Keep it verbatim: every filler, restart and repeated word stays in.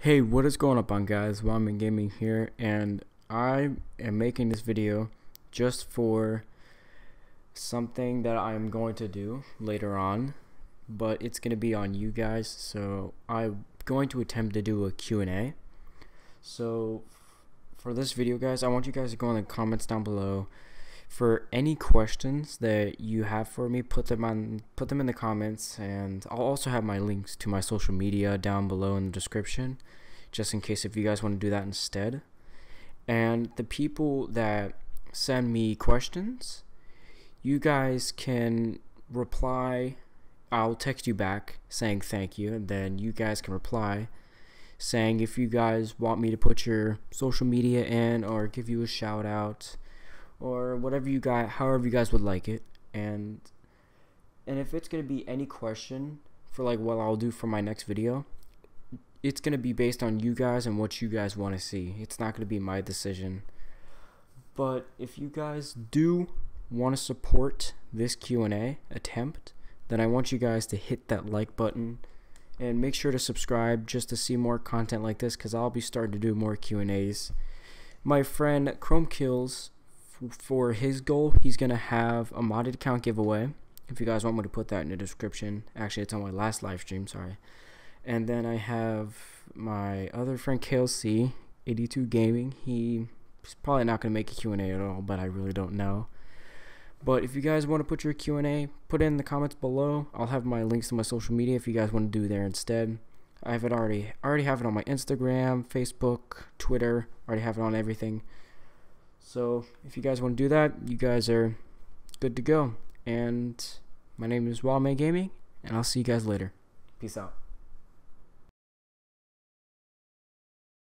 Hey, what is going up on guys, Wildman Gaming here, and I am making this video just for something that I'm going to do later on, but it's going to be on you guys, so I'm going to attempt to do a Q and A. So for this video guys, I want you guys to go in the comments down below for any questions that you have for me. Put them on put them in the comments, and I'll also have my links to my social media down below in the description, just in case if you guys want to do that instead. And the people that send me questions, you guys can reply. I'll text you back saying thank you, and then you guys can reply saying if you guys want me to put your social media in or give you a shout out or whatever you guys, however you guys would like it. And and if it's gonna be any question for like what I'll do for my next video, it's gonna be based on you guys and what you guys want to see. It's not gonna be my decision. But if you guys do want to support this Q and A attempt, then I want you guys to hit that like button and make sure to subscribe just to see more content like this, because I'll be starting to do more Q and A's. My friend Chrome Kills, for his goal, he's gonna have a modded account giveaway. If you guys want me to put that in the description, actually it's on my last live stream, sorry. And then I have my other friend K L C eighty-two Gaming. He's probably not gonna make a Q and A at all, but I really don't know. But if you guys want to put your Q and A, put it in the comments below. I'll have my links to my social media if you guys want to do there instead. I have it already already have it on my Instagram, Facebook, Twitter. I already have it on everything. So if you guys want to do that, you guys are good to go. And my name is Wildman Gaming, and I'll see you guys later. Peace out.